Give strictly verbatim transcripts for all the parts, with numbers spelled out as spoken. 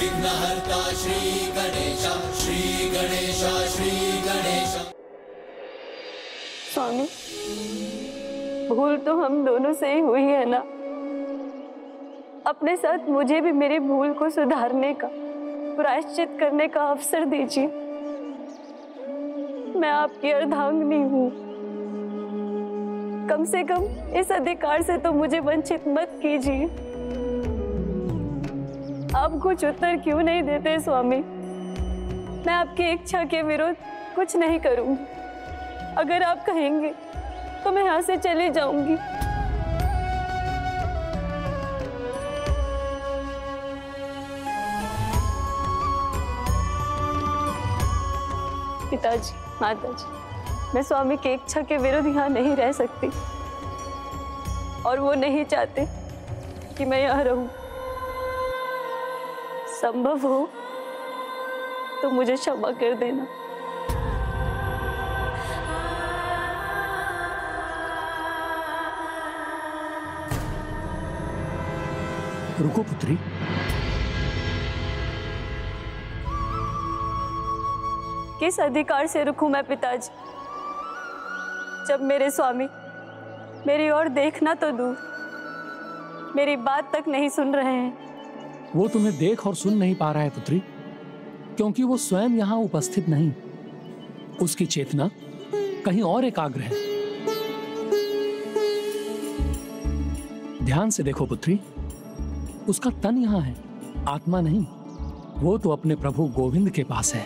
विघ्नहर्ता श्री गणेश श्री गणेश श्री गणेश। स्वामी, भूल तो हम दोनों से ही हुई है ना। अपने साथ मुझे भी मेरी भूल को सुधारने का, प्रायश्चित करने का अवसर दीजिए। मैं आपकी अर्धांगिनी हूँ, कम से कम इस अधिकार से तो मुझे वंचित मत कीजिए। आप कुछ उत्तर क्यों नहीं देते स्वामी? मैं आपकी इच्छा के विरोध कुछ नहीं करूँगी। अगर आप कहेंगे तो मैं यहाँ से चली जाऊंगी। पिताजी, माताजी, मैं स्वामी की इच्छा के विरुद्ध यहाँ नहीं रह सकती और वो नहीं चाहते कि मैं यहाँ रहूँ। संभव हो तो मुझे क्षमा कर देना। रुको पुत्री, किस अधिकार से रुकूं मैं पिताजी, जब मेरे स्वामी मेरी ओर देखना तो दूर, मेरी बात तक नहीं सुन रहे हैं। वो तुम्हें देख और सुन नहीं पा रहा है पुत्री, क्योंकि वो स्वयं यहाँ उपस्थित नहीं। उसकी चेतना कहीं और एकाग्र है। ध्यान से देखो पुत्री, उसका तन यहाँ है, आत्मा नहीं। वो तो अपने प्रभु गोविंद के पास है।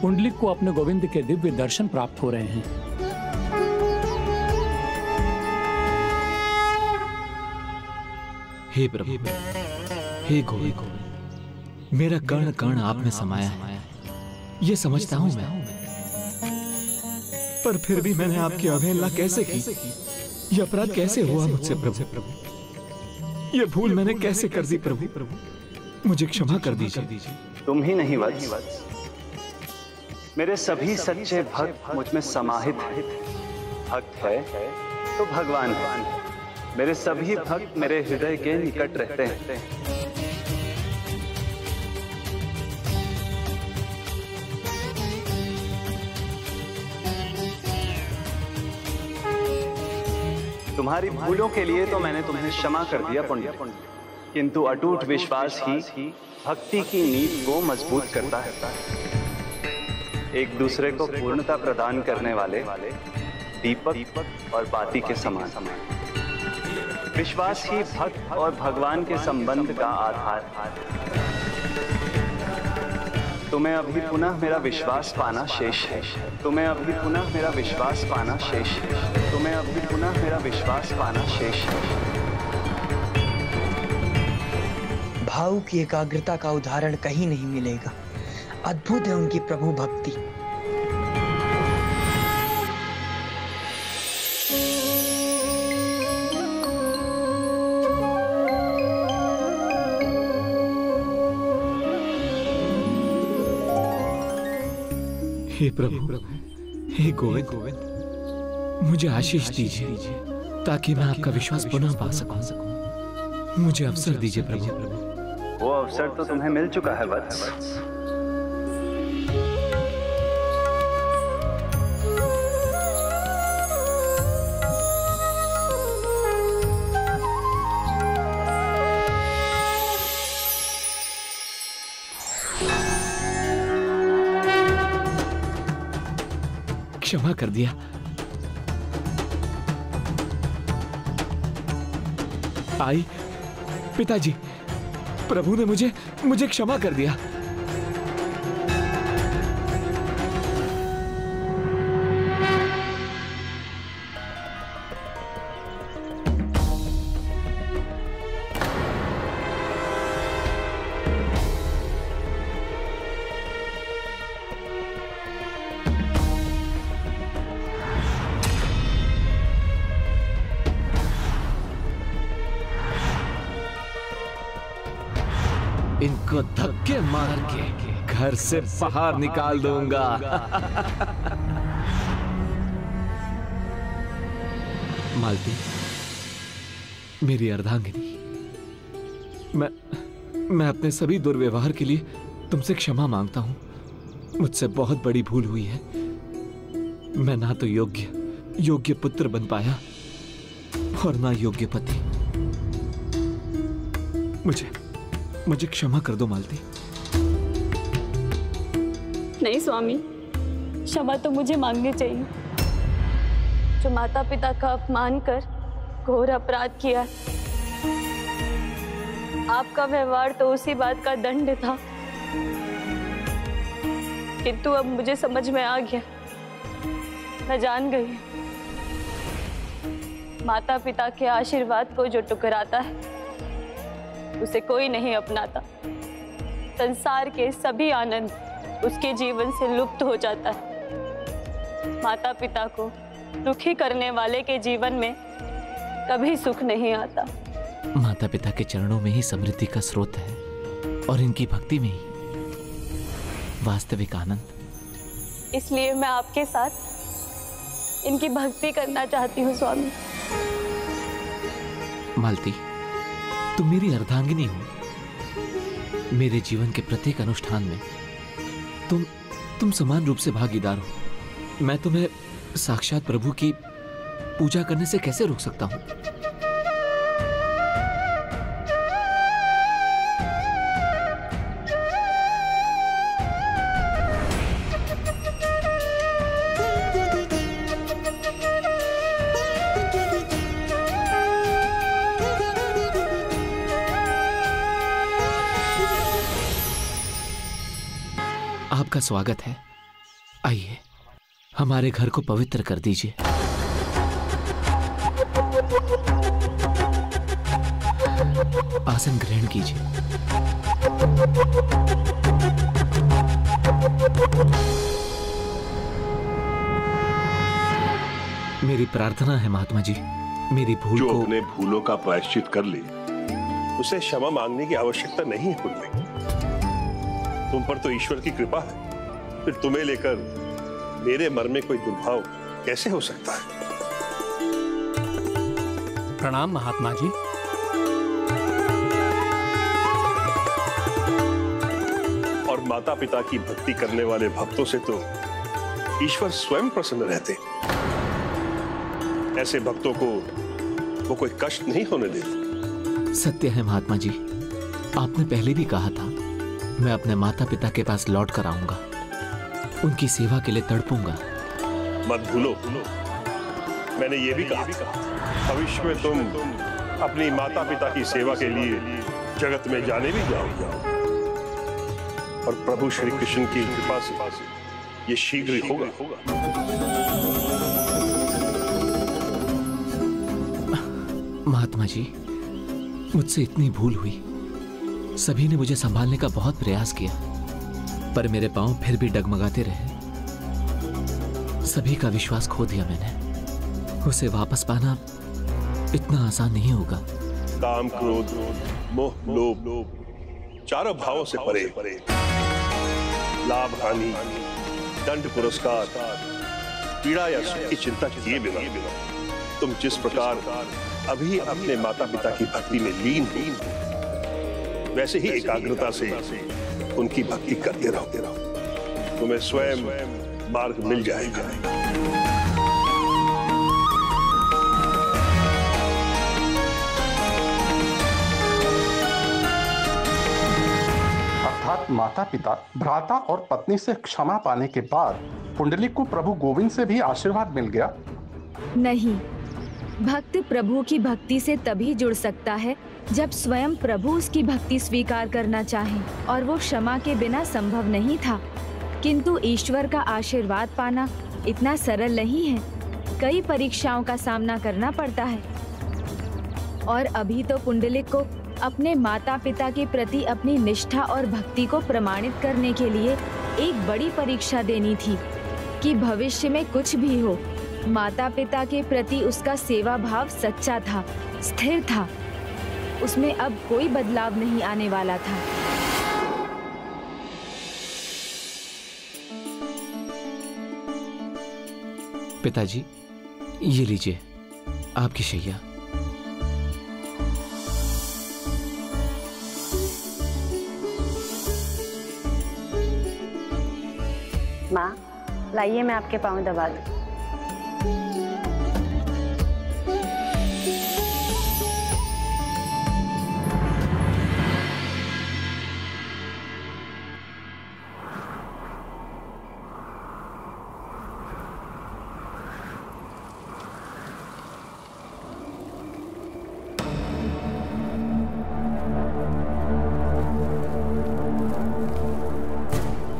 पुंडलिक को अपने गोविंद के दिव्य दर्शन प्राप्त हो रहे हैं। हे प्रभु, हे गोविंद, मेरा कर्ण कर्ण आप में समाया है, ये समझता हूँ मैं, पर फिर भी मैंने आपकी अवहेलना कैसे की? ये अपराध कैसे हुआ मुझसे प्रभु? ये भूल मैंने कैसे कर दी प्रभु? मुझे क्षमा कर दीजिए। तुम ही नहीं वत्स, मेरे सभी सच्चे भक्त मुझ में समाहित हैं। भक्त है तो भगवान है। मेरे सभी भक्त मेरे हृदय के निकट रहते हैं। तुम्हारी भूलों के लिए तो मैंने तुम्हें क्षमा कर दिया पुंडलिक, किंतु अटूट विश्वास ही भक्ति की नींव को मजबूत करता है। एक दूसरे को पूर्णता प्रदान करने वाले दीपक और बाती के समान। विश्वास ही भक्त और भगवान के संबंध का आधार है। तुम्हें अभी पुनः मेरा विश्वास पाना शेष है। तुम्हें अभी पुनः मेरा विश्वास पाना शेष है। तुम्हें अभी पुनः मेरा विश्वास पाना शेष है। भाव की एकाग्रता का उदाहरण कहीं नहीं मिलेगा। अद्भुत है उनकी प्रभु भक्ति। हे प्रभु, हे गोविंद गोविंद, मुझे आशीष दीजिए ताकि मैं आपका विश्वास पुनः पा सकूं। मुझे अवसर दीजिए प्रभु। वो अवसर तो तुम्हें मिल चुका है वत्स। क्षमा कर दिया। आई पिताजी, प्रभु ने मुझे मुझे क्षमा कर दिया। इनको धक्के मार के घर से बाहर निकाल दूंगा। मालती, मेरी अर्धांगिनी, मैं मैं अपने सभी दुर्व्यवहार के लिए तुमसे क्षमा मांगता हूँ। मुझसे बहुत बड़ी भूल हुई है। मैं ना तो योग्य योग्य पुत्र बन पाया और ना योग्य पति। मुझे मुझे क्षमा कर दो मालती। नहीं स्वामी, क्षमा तो मुझे मांगनी चाहिए जो माता पिता का अपमान कर घोर अपराध किया। आपका व्यवहार तो उसी बात का दंड था, किंतु अब मुझे समझ में आ गया। मैं जान गई, माता पिता के आशीर्वाद को जो टुकराता है उसे कोई नहीं अपनाता। संसार के सभी आनंद उसके जीवन से लुप्त हो जाता है। माता पिता को दुखी करने वाले के जीवन में कभी सुख नहीं आता। माता पिता के चरणों में ही समृद्धि का स्रोत है और इनकी भक्ति में ही वास्तविक आनंद। इसलिए मैं आपके साथ इनकी भक्ति करना चाहती हूँ स्वामी। मालती, तुम मेरी अर्धांगिनी हो। मेरे जीवन के प्रत्येक अनुष्ठान में तुम तुम समान रूप से भागीदार हो। मैं तुम्हें साक्षात प्रभु की पूजा करने से कैसे रोक सकता हूँ? आपका स्वागत है, आइए हमारे घर को पवित्र कर दीजिए। आसन ग्रहण कीजिए। मेरी प्रार्थना है महात्मा जी, मेरी भूल जो को... अपने भूलों का प्रायश्चित कर ले उसे क्षमा मांगने की आवश्यकता नहीं है। पुण्य, तुम पर तो ईश्वर की कृपा है, फिर तुम्हें लेकर मेरे मन में कोई दुर्भाव कैसे हो सकता है? प्रणाम महात्मा जी। और माता पिता की भक्ति करने वाले भक्तों से तो ईश्वर स्वयं प्रसन्न रहते। ऐसे भक्तों को वो कोई कष्ट नहीं होने देते। सत्य है महात्मा जी, आपने पहले भी कहा था मैं अपने माता पिता के पास लौट कर आऊंगा, उनकी सेवा के लिए तड़पूंगा। मत भूलो, मैंने ये भी कहा था भविष्य में तुम अपनी माता पिता की सेवा के लिए जगत में जाने भी जाओ और प्रभु श्री कृष्ण की कृपा से ये शीघ्र ही होगा। महात्मा जी, मुझसे इतनी भूल हुई। सभी ने मुझे संभालने का बहुत प्रयास किया पर मेरे पांव फिर भी डगमगाते रहे। सभी का विश्वास खो दिया मैंने, उसे वापस पाना इतना आसान नहीं होगा। काम, क्रोध, मोह, लोभ, चारों भावों से परे लाभ हानि, दंड पुरस्कार, पीड़ा या सुख की चिंता किए बिना तुम जिस प्रकार अभी अपने माता पिता की भक्ति में लीन हो वैसे ही एकाग्रता से उनकी भक्ति करते रहते रहो। तुम्हें स्वयं मार्ग मिल जाएगा। अर्थात माता पिता, भ्राता और पत्नी से क्षमा पाने के बाद पुंडलिक को प्रभु गोविंद से भी आशीर्वाद मिल गया। नहीं, भक्त प्रभु की भक्ति से तभी जुड़ सकता है जब स्वयं प्रभु उसकी भक्ति स्वीकार करना चाहे, और वो क्षमा के बिना संभव नहीं था। किंतु ईश्वर का आशीर्वाद पाना इतना सरल नहीं है, कई परीक्षाओं का सामना करना पड़ता है। और अभी तो पुंडलिक को अपने माता पिता के प्रति अपनी निष्ठा और भक्ति को प्रमाणित करने के लिए एक बड़ी परीक्षा देनी थी कि भविष्य में कुछ भी हो माता पिता के प्रति उसका सेवा भाव सच्चा था, स्थिर था, उसमें अब कोई बदलाव नहीं आने वाला था। पिताजी, ये लीजिए आपकी शैया। माँ लाइए मैं आपके पाँव दबा दूँ।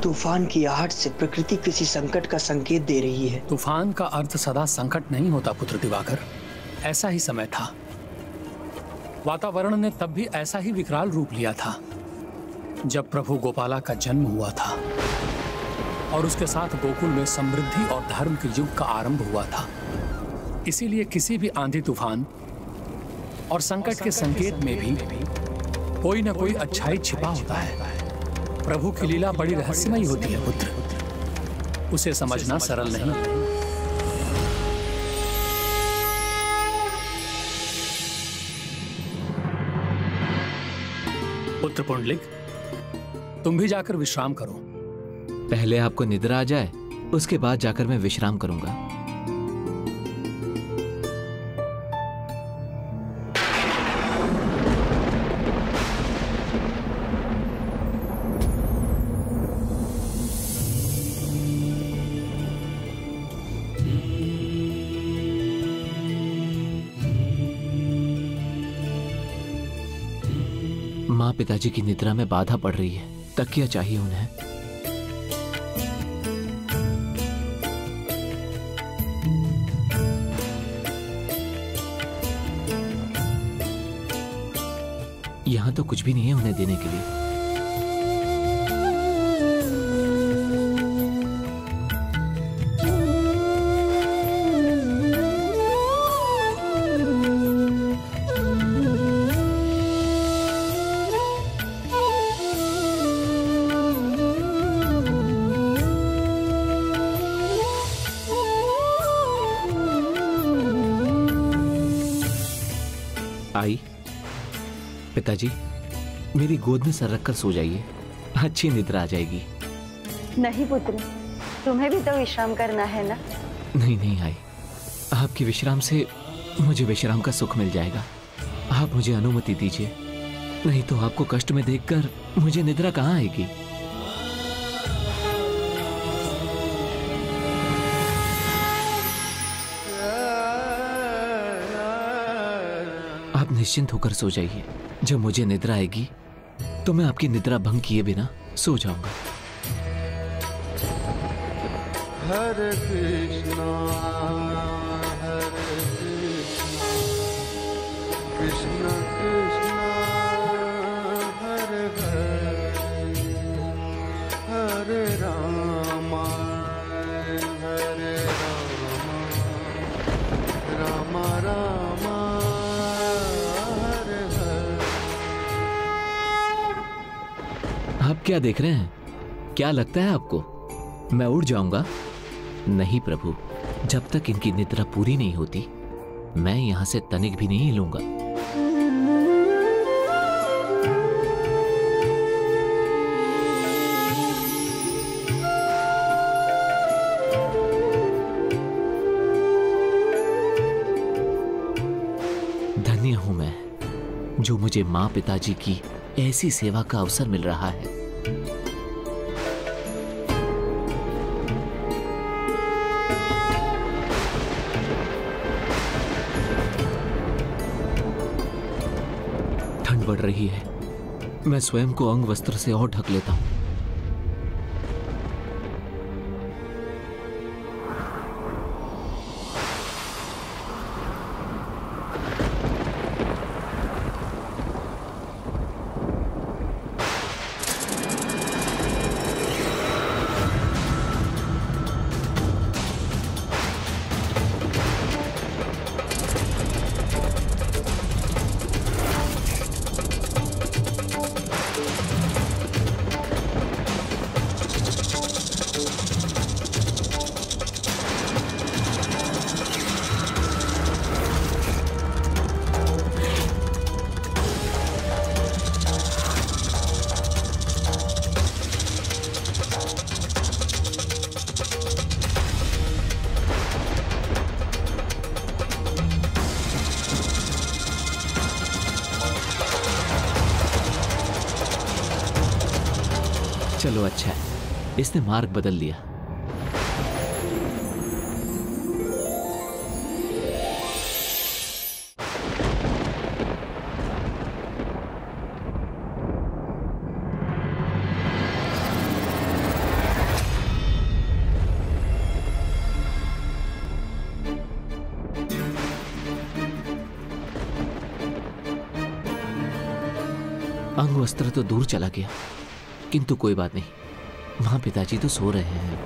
तूफान की आहट से प्रकृति किसी संकट का संकेत दे रही है। तूफान का अर्थ सदा संकट नहीं होता पुत्र दिवाकर। ऐसा ही समय था, वातावरण ने तब भी ऐसा ही विकराल रूप लिया था जब प्रभु गोपाला का जन्म हुआ था और उसके साथ गोकुल में समृद्धि और धर्म के युग का आरंभ हुआ था। इसीलिए किसी भी आंधी तूफान और संकट के संकेत में भी कोई न कोई अच्छाई छिपा होता है। प्रभु की लीला बड़ी रहस्यमयी होती है पुत्र, उसे समझना सरल नहीं। पुत्र पुंडलिक, तुम भी जाकर विश्राम करो। पहले आपको निद्रा आ जाए, उसके बाद जाकर मैं विश्राम करूंगा। पिताजी की निद्रा में बाधा पड़ रही है, तकिया चाहिए उन्हें। यहां तो कुछ भी नहीं है उन्हें देने के लिए। पिताजी, मेरी गोद में सर रखकर सो जाइए, अच्छी निद्रा आ जाएगी। नहीं पुत्र, तुम्हें भी तो विश्राम करना है ना। नहीं नहीं आई, आपके विश्राम से मुझे विश्राम का सुख मिल जाएगा। आप मुझे अनुमति दीजिए, नहीं तो आपको कष्ट में देखकर मुझे निद्रा कहाँ आएगी। आप निश्चिंत होकर सो जाइए, जब मुझे निद्रा आएगी तो मैं आपकी निद्रा भंग किए बिना सो जाऊंगा। हरे कृष्णा हरे कृष्णा कृष्णा कृष्णा हरे हरे हरे रामा हरे रामा रामा रामा आप क्या देख रहे हैं? क्या लगता है आपको मैं उड़ जाऊंगा? नहीं प्रभु, जब तक इनकी निद्रा पूरी नहीं होती मैं यहां से तनिक भी नहीं हिलूंगा। धन्य हूं मैं जो मुझे माँ पिताजी की ऐसी सेवा का अवसर मिल रहा है। ठंड बढ़ रही है, मैं स्वयं को अंग वस्त्र से और ढक लेता हूं। चलो अच्छा है, इसने मार्ग बदल लिया। अंगवस्त्र तो दूर चला गया, किंतु कोई बात नहीं, वहां पिताजी तो सो रहे हैं।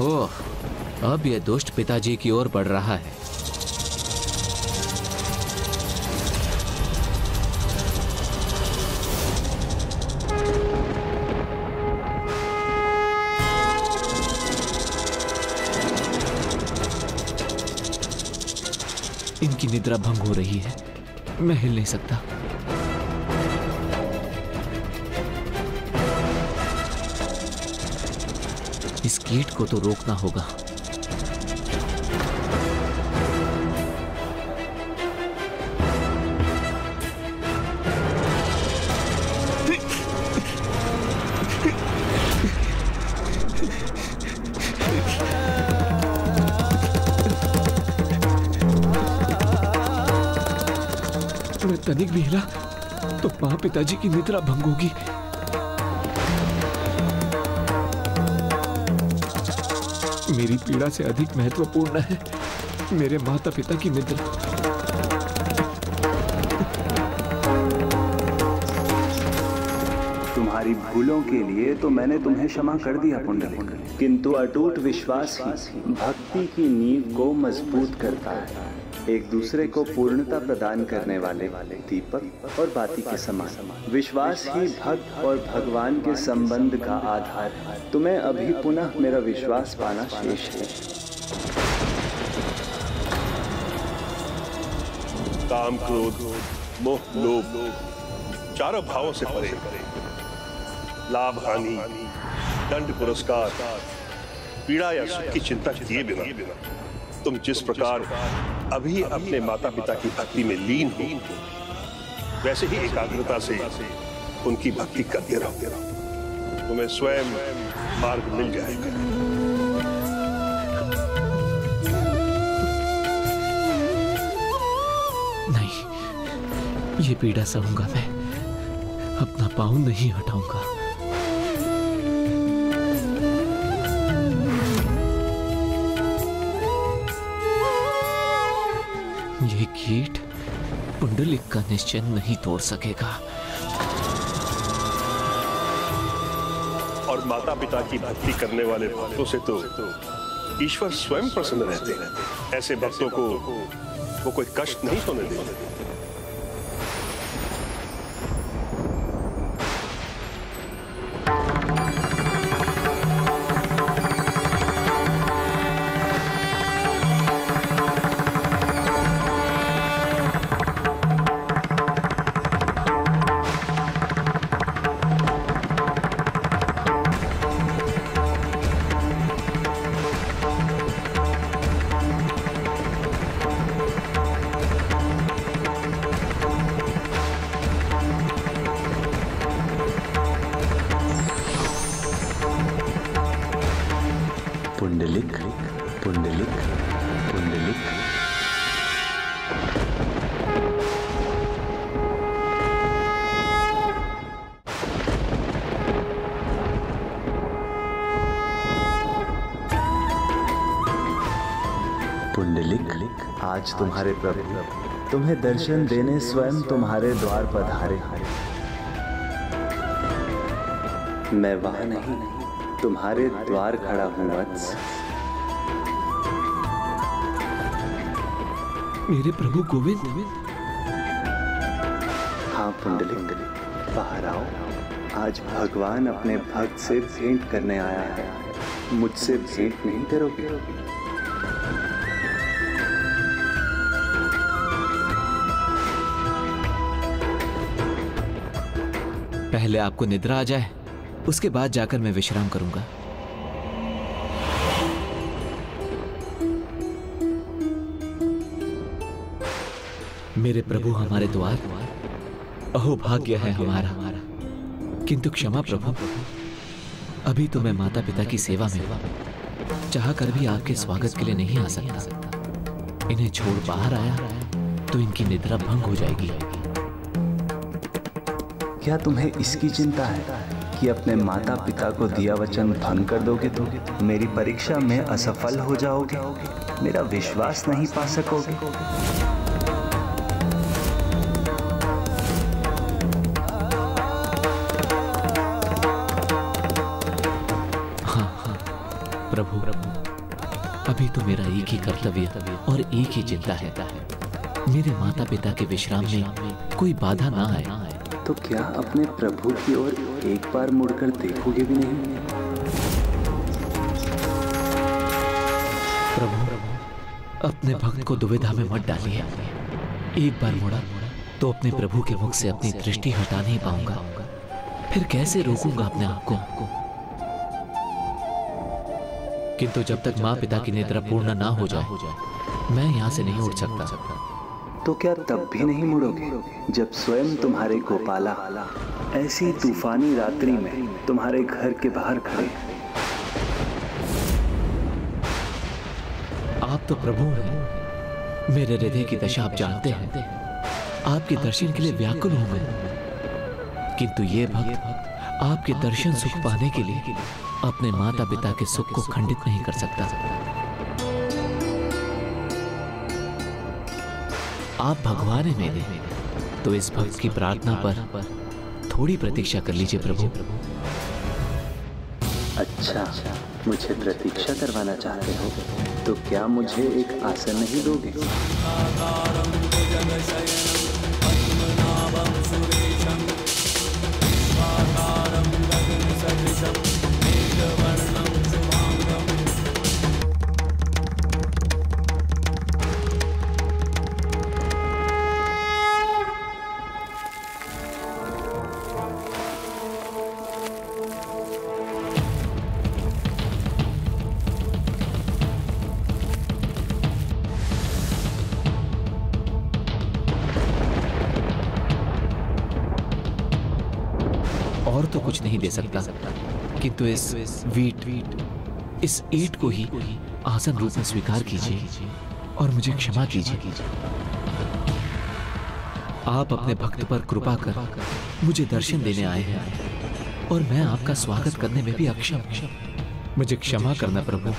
ओह, अब यह दुष्ट पिताजी की ओर बढ़ रहा है। इनकी निद्रा भंग हो रही है, मैं हिल नहीं सकता। इस कीट को तो रोकना होगा। तनिक भी हिला तो मां पिताजी की निद्रा भंग होगी। मेरी पीड़ा से अधिक महत्वपूर्ण है मेरे माता पिता की निद्रा। तुम्हारी भूलों के लिए तो मैंने तुम्हें क्षमा कर दिया पुंडलिक, किंतु अटूट विश्वास ही भक्ति की नींव को मजबूत करता है। एक दूसरे को पूर्णता प्रदान करने वाले दीपक और बाती के समान विश्वास ही भक्त और भगवान के संबंध का आधार है। तुम्हें अभी पुनः मेरा विश्वास पाना शेष है। काम, क्रोध, मोह, लोभ चारों भावों से परे लाभ हानि, दंड, पुरस्कार, पीड़ा या सुख की चिंता किए बिना तुम जिस प्रकार अभी अपने माता पिता की भक्ति में लीन हो, वैसे ही एकाग्रता से उनकी भक्ति करते रहो, तुम्हें स्वयं मार्ग मिल जाएगा। नहीं, ये पीड़ा सहूंगा मैं, अपना पाँव नहीं हटाऊंगा। ये कीट पुंडलिक का निश्चय नहीं तोड़ सकेगा। और माता पिता की भक्ति करने वाले भक्तों से तो ईश्वर स्वयं प्रसन्न रहते हैं। ऐसे भक्तों को वो कोई कष्ट नहीं होने देते। पुंडलिक, पुंडलिक, पुंडलिक। पुंडलिक, आज तुम्हारे प्रभु तुम्हें दर्शन देने स्वयं तुम्हारे द्वार पधारे हैं। मैं वहां नहीं, तुम्हारे द्वार खड़ा हूं वत्स। मेरे प्रभु गोविंद। हाँ पुंडलिक, बाहर आओ। आज भगवान अपने भक्त से भेंट करने आया है। मुझसे भेंट नहीं करोगे? पहले आपको निद्रा आ जाए, उसके बाद जाकर मैं विश्राम करूंगा। मेरे प्रभु हमारे द्वार, अहो भाग्य है हमारा, किंतु क्षमा प्रभु, अभी तो मैं माता पिता की सेवा में हूं, चाह कर भी आपके स्वागत के लिए नहीं आ सकता। इन्हें छोड़ बाहर आया तो इनकी निद्रा भंग हो जाएगी। क्या तुम्हें इसकी चिंता है कि अपने माता पिता को दिया वचन भंग कर दोगे तो मेरी परीक्षा में असफल हो जाओगे, मेरा विश्वास नहीं पा सकोगे। हाँ हाँ प्रभु, अभी तो मेरा एक ही कर्तव्य और एक ही चिंता है, मेरे माता पिता के विश्राम में कोई बाधा ना आए। तो क्या अपने प्रभु की ओर एक बार मुड़कर देखोगे भी नहीं? प्रभु, अपने भक्त को दुविधा में मत डालिए। एक बार मुड़ा तो अपने प्रभु के मुख से अपनी दृष्टि हटा नहीं पाऊंगा, फिर कैसे रोकूंगा अपने आप को? किंतु जब तक माँ पिता की निद्रा पूर्ण ना हो जाए, मैं यहाँ से नहीं उठ सकता। तो क्या तब भी नहीं मुड़ोगे जब स्वयं तुम्हारे गोपाला ऐसी तूफानी रात्रि में तुम्हारे घर के बाहर खड़े? आप तो प्रभु हैं, मेरे हृदय की दशा आप जानते हैं, आपके दर्शन के लिए व्याकुल हूं मैं, किंतु ये भक्त आपके दर्शन सुख पाने के लिए अपने माता पिता के सुख को खंडित नहीं कर सकता। आप भगवान हैं मेरे, तो इस भक्त की प्रार्थना पर थोड़ी प्रतीक्षा कर लीजिए प्रभु। अच्छा, मुझे प्रतीक्षा करवाना चाहते हो, तो क्या मुझे एक आसन नहीं दोगे? कुछ नहीं दे सकता, किंतु इस वीट इस ईट को ही आसन रूप में स्वीकार कीजिए और मुझे क्षमा कीजिए। आप अपने भक्त पर कृपा कर मुझे दर्शन देने आए हैं और मैं आपका स्वागत करने में भी अक्षम हूं, मुझे क्षमा करना प्रभु।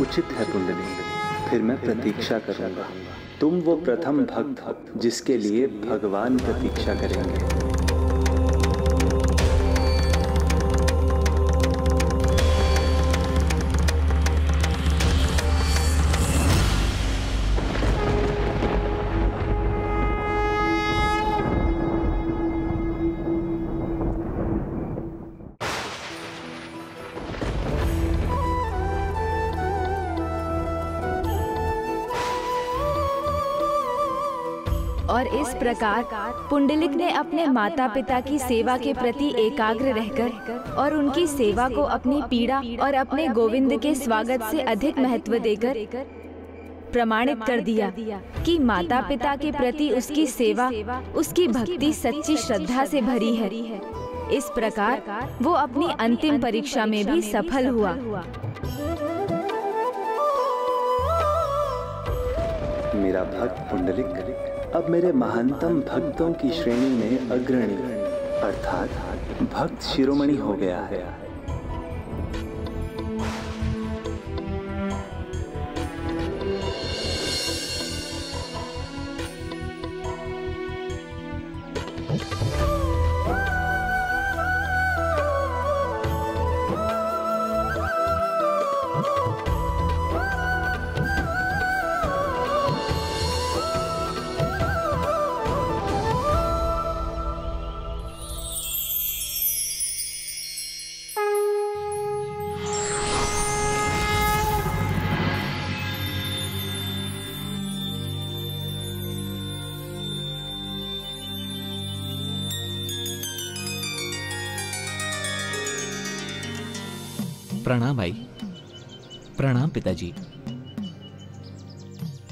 उचित है पुंडली, फिर मैं प्रतीक्षा करूंगा। तुम वो प्रथम भक्त हो जिसके लिए भगवान प्रतीक्षा करेंगे। और इस प्रकार पुंडलिक ने अपने माता पिता की सेवा के प्रति एकाग्र रहकर और उनकी सेवा को अपनी पीड़ा और अपने गोविंद के स्वागत से अधिक महत्व देकर प्रमाणित कर दिया कि माता पिता के प्रति उसकी सेवा, उसकी भक्ति सच्ची श्रद्धा से भरी है। इस प्रकार वो अपनी अंतिम परीक्षा में भी सफल हुआ। मेरा भक्त पुंडलिक अब मेरे महानतम भक्तों की श्रेणी में अग्रणी अर्थात भक्त शिरोमणि हो गया है। प्रणाम आई। प्रणाम पिताजी।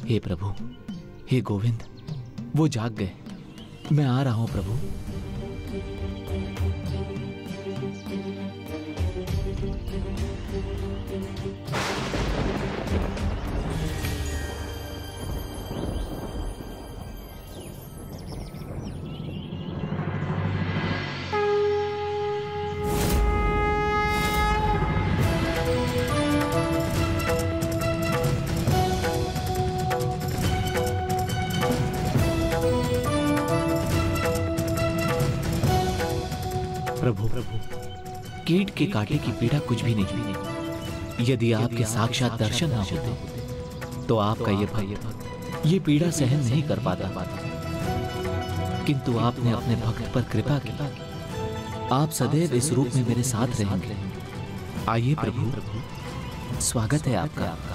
हे प्रभु, हे गोविंद, वो जाग गए। मैं आ रहा हूं प्रभु। कीट के काटे की पीड़ा कुछ भी नहीं। यदि आपके साक्षात दर्शन ना होते तो आपका ये भक्त ये पीड़ा सहन नहीं कर पाता। किंतु आपने अपने भक्त पर कृपा की। आप सदैव इस रूप में मेरे साथ रहेंगे। आइए प्रभु, स्वागत है आपका। आपका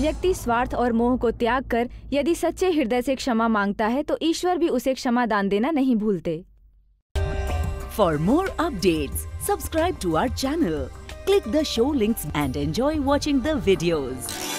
व्यक्ति स्वार्थ और मोह को त्याग कर यदि सच्चे हृदय से क्षमा मांगता है तो ईश्वर भी उसे क्षमा दान देना नहीं भूलते। For more updates subscribe to our channel, click the show links and enjoy watching the videos.